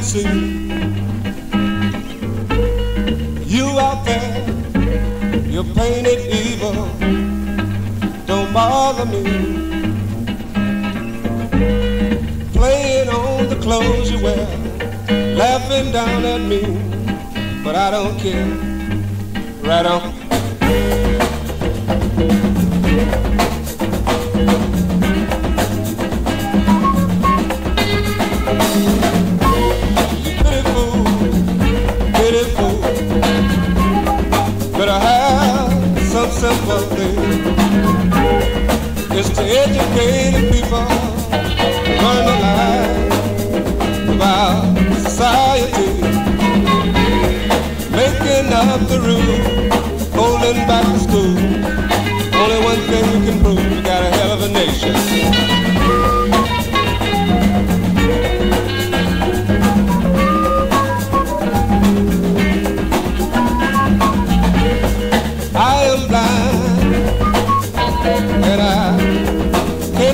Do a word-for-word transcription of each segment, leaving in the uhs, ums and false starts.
cannot see. You out there, you're painted evil. Don't bother me. Playing on the clothes you wear, laughing down at me, but I don't care. Right on. Sympathy is to educated people, learn the life of our society, making up the rules, holding back the school. Only one thing we can prove, we got a hell of a nation.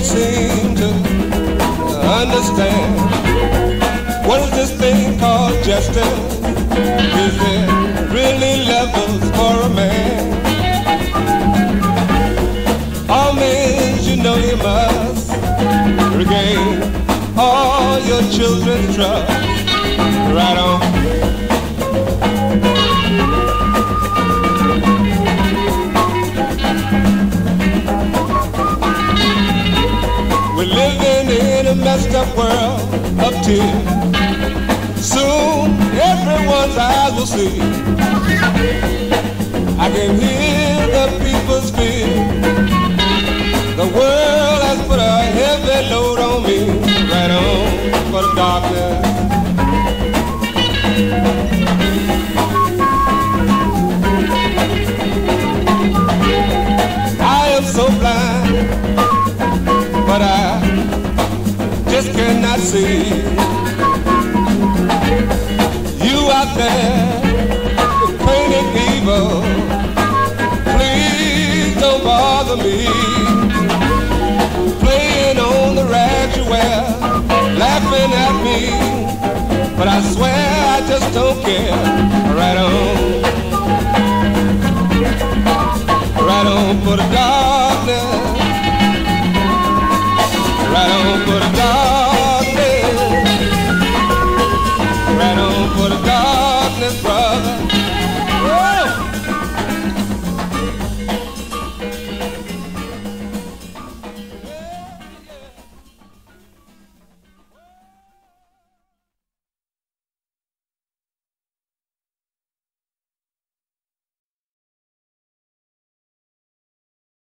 Seem to understand what is this thing called justice? Is there really levels for a man? All means you know you must regain all your children's trust. Right on. Messed up world of tears. Soon everyone's eyes will see. I can hear the people's fears. The world has put a heavy load on me. Right on for the darkness. I am so blind, but I cannot see. You out there, you're painted evil. Please don't bother me. Playing on the rags you wear, laughing at me, but I swear I just don't care. Right on, right on for the dark.